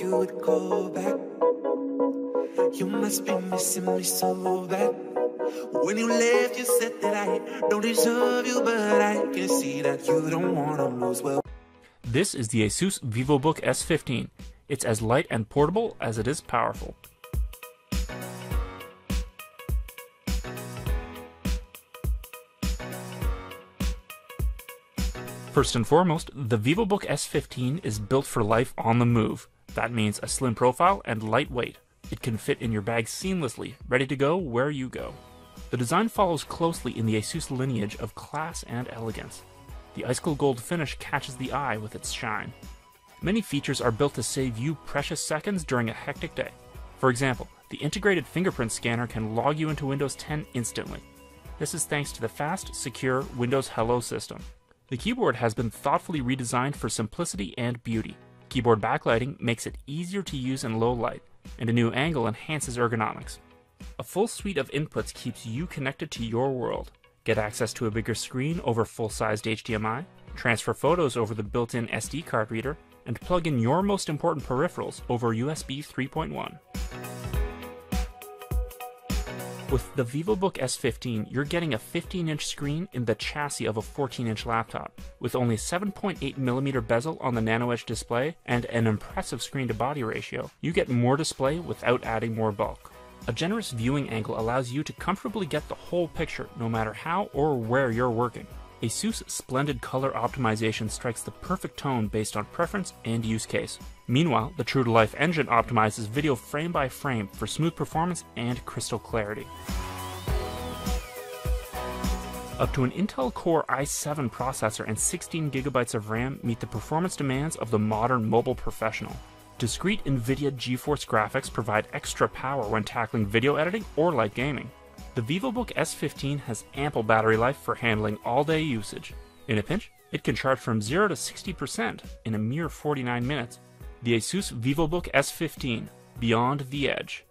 you would call back. You must be missing me so bad. When you left, you said that I don't deserve you, but I can see that you don't want to lose. Well, this is the Asus Vivobook S15. It's as light and portable as it is powerful. First and foremost, the Vivobook S15 is built for life on the move. That means a slim profile and lightweight. It can fit in your bag seamlessly, ready to go where you go. The design follows closely in the Asus lineage of class and elegance. The ice cool gold finish catches the eye with its shine. Many features are built to save you precious seconds during a hectic day. For example, the integrated fingerprint scanner can log you into Windows 10 instantly. This is thanks to the fast, secure Windows Hello system. The keyboard has been thoughtfully redesigned for simplicity and beauty. Keyboard backlighting makes it easier to use in low light, and a new angle enhances ergonomics. A full suite of inputs keeps you connected to your world. Get access to a bigger screen over full-sized HDMI, transfer photos over the built-in SD card reader, and plug in your most important peripherals over USB 3.1. With the Vivobook S15, you're getting a 15-inch screen in the chassis of a 14-inch laptop, with only 7.8mm bezel on the NanoEdge display and an impressive screen-to-body ratio. You get more display without adding more bulk. A generous viewing angle allows you to comfortably get the whole picture, no matter how or where you're working. Asus' splendid color optimization strikes the perfect tone based on preference and use case. Meanwhile, the true-to-life engine optimizes video frame by frame for smooth performance and crystal clarity. Up to an Intel Core i7 processor and 16GB of RAM meet the performance demands of the modern mobile professional. Discrete NVIDIA GeForce graphics provide extra power when tackling video editing or light gaming. The Vivobook S15 has ample battery life for handling all-day usage. In a pinch, it can charge from 0 to 60% in a mere 49 minutes. The Asus Vivobook S15, beyond the edge.